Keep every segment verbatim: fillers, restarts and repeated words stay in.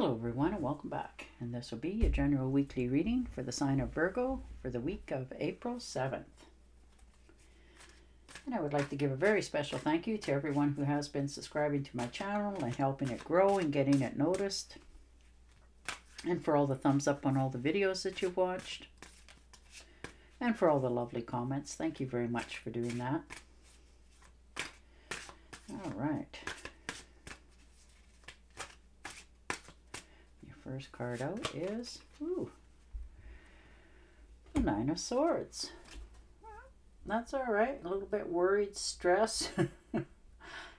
Hello everyone and welcome back, and this will be a general weekly reading for the sign of Virgo for the week of April seventh. And I would like to give a very special thank you to everyone who has been subscribing to my channel and helping it grow and getting it noticed, and for all the thumbs up on all the videos that you've watched, and for all the lovely comments. Thank you very much for doing that. All right. First card out is ooh, the Nine of Swords. That's all right. A little bit worried, stress.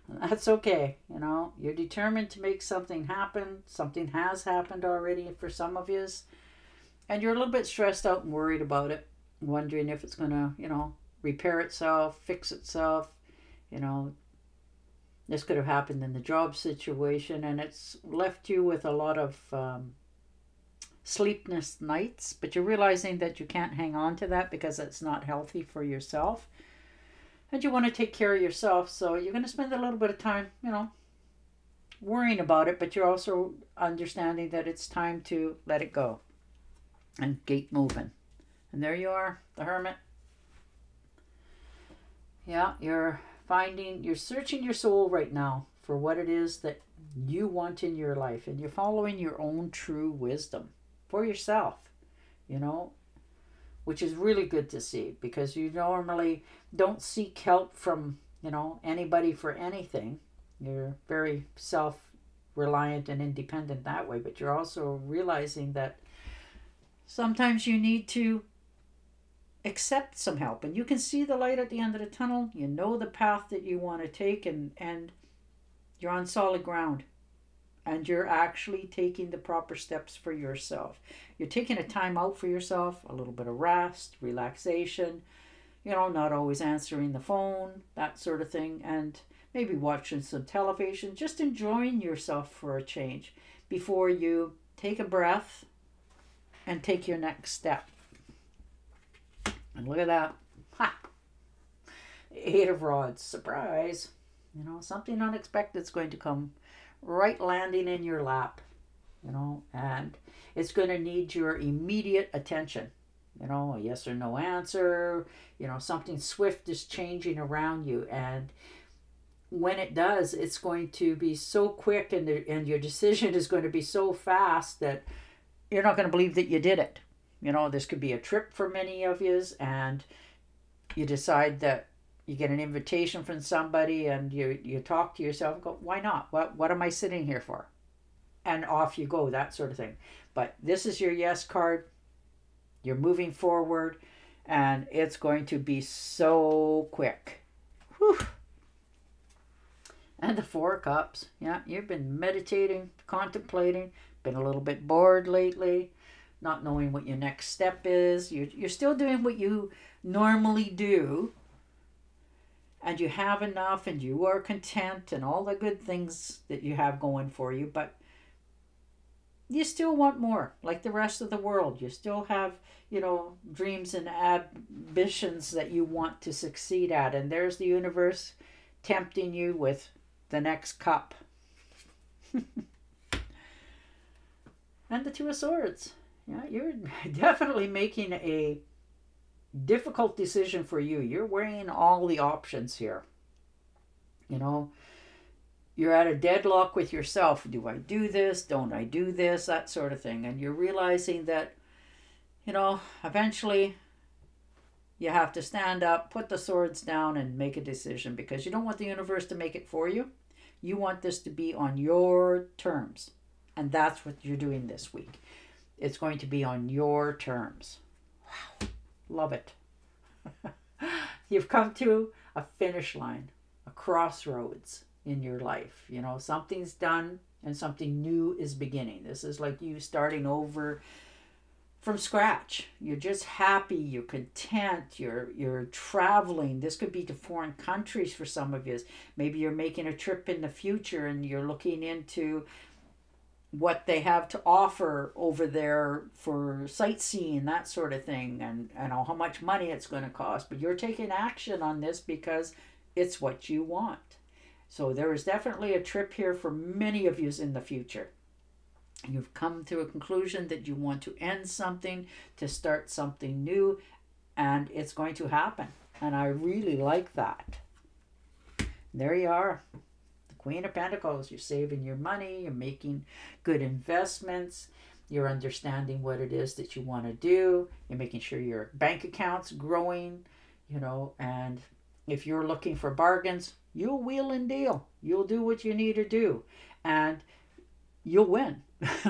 That's okay. You know, you're determined to make something happen. Something has happened already for some of you. And you're a little bit stressed out and worried about it. Wondering if it's going to, you know, repair itself, fix itself. You know, this could have happened in the job situation, and it's left you with a lot of um, sleepless nights, but you're realizing that you can't hang on to that because it's not healthy for yourself, and you want to take care of yourself. So you're going to spend a little bit of time, you know, worrying about it, but you're also understanding that it's time to let it go and keep moving. And there you are, the Hermit. Yeah, you're finding, you're searching your soul right now for what it is that you want in your life, and you're following your own true wisdom for yourself, you know, which is really good to see, because you normally don't seek help from, you know, anybody for anything. You're very self-reliant and independent that way, but you're also realizing that sometimes you need to accept some help, and you can see the light at the end of the tunnel. You know the path that you want to take, and and you're on solid ground, and you're actually taking the proper steps for yourself. You're taking a time out for yourself, a little bit of rest, relaxation, you know, not always answering the phone, that sort of thing, and maybe watching some television, just enjoying yourself for a change before you take a breath and take your next step. And look at that. Ha! Eight of Rods. Surprise. You know, something unexpected is going to come right landing in your lap. You know, and it's going to need your immediate attention. You know, a yes or no answer. You know, something swift is changing around you. And when it does, it's going to be so quick, and, the, and your decision is going to be so fast that you're not going to believe that you did it. You know, this could be a trip for many of you, and you decide that you get an invitation from somebody, and you, you talk to yourself and go, why not? What, what am I sitting here for? And off you go, that sort of thing. But this is your yes card. You're moving forward, and it's going to be so quick. Whew. And the Four of Cups. Yeah, you've been meditating, contemplating, been a little bit bored lately. Not knowing what your next step is. You're, you're still doing what you normally do. And you have enough, and you are content, and all the good things that you have going for you. But you still want more, like the rest of the world. You still have, you know, dreams and ambitions that you want to succeed at. And there's the universe tempting you with the next cup. And the Two of Swords. Yeah, you're definitely making a difficult decision for you. You're weighing all the options here. You know, you're at a deadlock with yourself. Do I do this? Don't I do this? That sort of thing. And you're realizing that, you know, eventually you have to stand up, put the swords down, and make a decision, because you don't want the universe to make it for you. You want this to be on your terms. And that's what you're doing this week. It's going to be on your terms. Wow. Love it. You've come to a finish line, a crossroads in your life. You know, something's done and something new is beginning. This is like you starting over from scratch. You're just happy. You're content. You're, you're traveling. This could be to foreign countries for some of you. Maybe you're making a trip in the future, and you're looking into what they have to offer over there for sightseeing, that sort of thing, and, and how much money it's going to cost. But you're taking action on this because it's what you want. So there is definitely a trip here for many of you in the future. You've come to a conclusion that you want to end something, to start something new, and it's going to happen. And I really like that. There you are. The Queen of Pentacles. You're saving your money. You're making good investments. You're understanding what it is that you want to do. You're making sure your bank account's growing, you know, and if you're looking for bargains, you'll wheel and deal. You'll do what you need to do. And you'll win.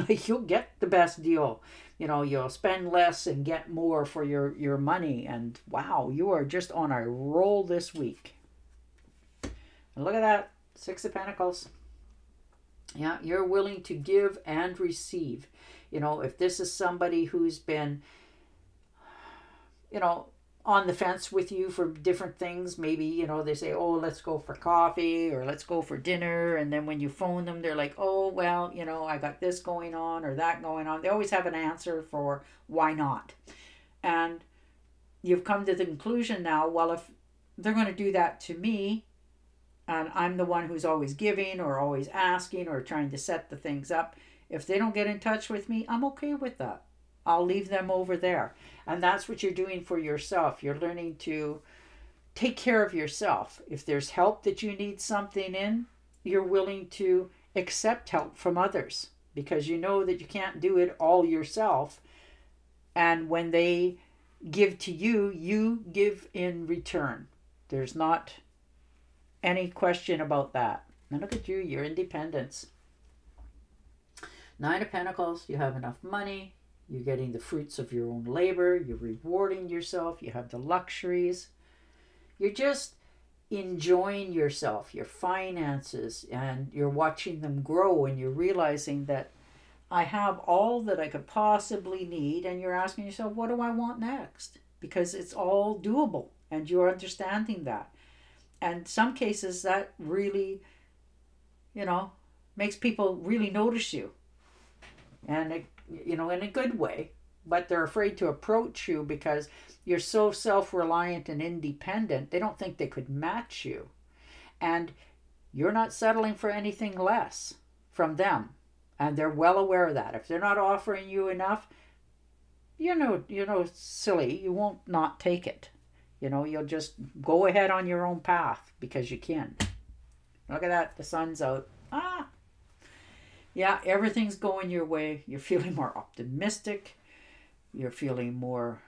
You'll get the best deal. You know, you'll spend less and get more for your, your money. And wow, you are just on a roll this week. And look at that. Six of Pentacles. Yeah, you're willing to give and receive. You know, if this is somebody who's been, you know, on the fence with you for different things, maybe, you know, they say, oh, let's go for coffee or let's go for dinner. And then when you phone them, they're like, oh, well, you know, I got this going on or that going on. They always have an answer for why not. And you've come to the conclusion now, well, if they're going to do that to me, and I'm the one who's always giving or always asking or trying to set the things up, if they don't get in touch with me, I'm okay with that. I'll leave them over there. And that's what you're doing for yourself. You're learning to take care of yourself. If there's help that you need something in, you're willing to accept help from others because you know that you can't do it all yourself. And when they give to you, you give in return. There's not any question about that. Now look at you, your independence. Nine of Pentacles, you have enough money. You're getting the fruits of your own labor. You're rewarding yourself. You have the luxuries. You're just enjoying yourself, your finances, and you're watching them grow, and you're realizing that I have all that I could possibly need, and you're asking yourself, what do I want next? Because it's all doable, and you're understanding that. And in some cases, that really, you know, makes people really notice you. And it you know, in a good way, but they're afraid to approach you because you're so self-reliant and independent. They don't think they could match you. And you're not settling for anything less from them. And they're well aware of that. If they're not offering you enough, you know, you know, silly, you won't not take it. You know, you'll just go ahead on your own path because you can. Look at that. The sun's out. Ah, yeah, everything's going your way. You're feeling more optimistic. You're feeling more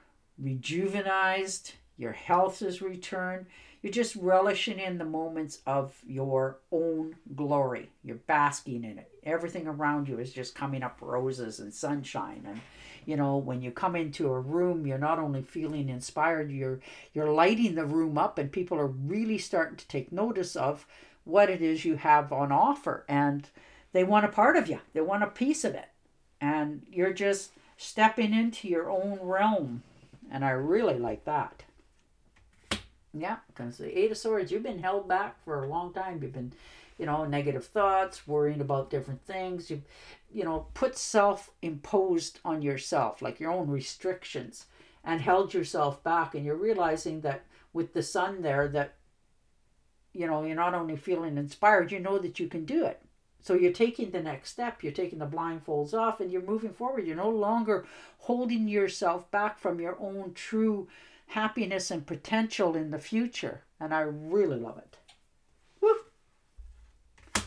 rejuvenized. Your health is returned. You're just relishing in the moments of your own glory. You're basking in it. Everything around you is just coming up roses and sunshine. And, you know, when you come into a room, you're not only feeling inspired, you're, you're lighting the room up, and people are really starting to take notice of what it is you have on offer. And they want a part of you. They want a piece of it. And you're just stepping into your own realm. And I really like that. Yeah, because the Eight of Swords, you've been held back for a long time. You've been, you know, negative thoughts, worrying about different things. You've, you know, put self-imposed on yourself, like your own restrictions, and held yourself back. And you're realizing that with the sun there, that, you know, you're not only feeling inspired, you know that you can do it. So you're taking the next step. You're taking the blindfolds off and you're moving forward. You're no longer holding yourself back from your own true happiness and potential in the future. And I really love it. Woo!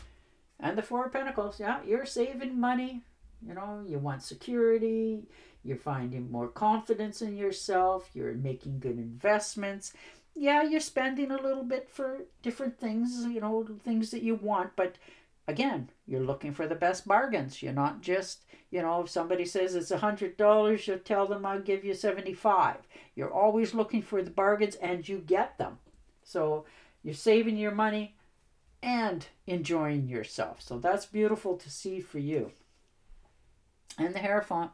And the Four of Pentacles. Yeah, you're saving money. You know, you want security. You're finding more confidence in yourself. You're making good investments. Yeah, you're spending a little bit for different things, you know, things that you want, but again, you're looking for the best bargains. You're not just, you know, if somebody says it's one hundred dollars, you'll tell them I'll give you seventy-five dollars. You're always looking for the bargains and you get them. So you're saving your money and enjoying yourself. So that's beautiful to see for you. And the Hierophant.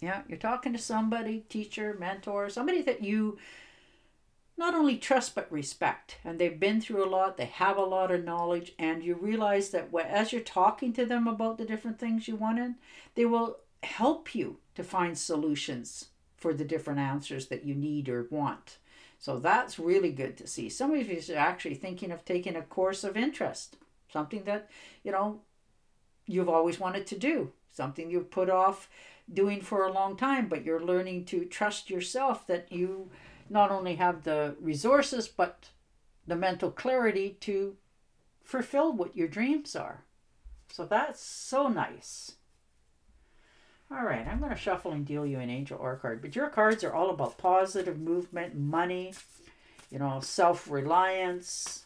Yeah, you're talking to somebody, teacher, mentor, somebody that you not only trust, but respect. And they've been through a lot. They have a lot of knowledge. And you realize that as you're talking to them about the different things you wanted, they will help you to find solutions for the different answers that you need or want. So that's really good to see. Some of you are actually thinking of taking a course of interest, something that, you know, you've always wanted to do. something you've put off doing for a long time, but you're learning to trust yourself that you not only have the resources, but the mental clarity to fulfill what your dreams are. So that's so nice. All right, I'm going to shuffle and deal you an angel or card, but your cards are all about positive movement, money, you know, self-reliance.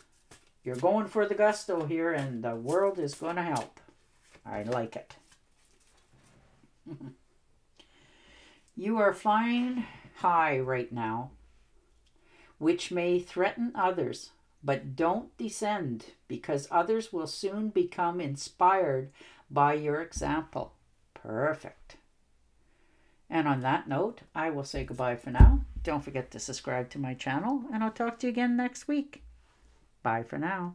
You're going for the gusto here, and the world is going to help. I like it. You are flying high right now, which may threaten others, but don't descend, because others will soon become inspired by your example. Perfect. And on that note, I will say goodbye for now. Don't forget to subscribe to my channel, and I'll talk to you again next week. Bye for now.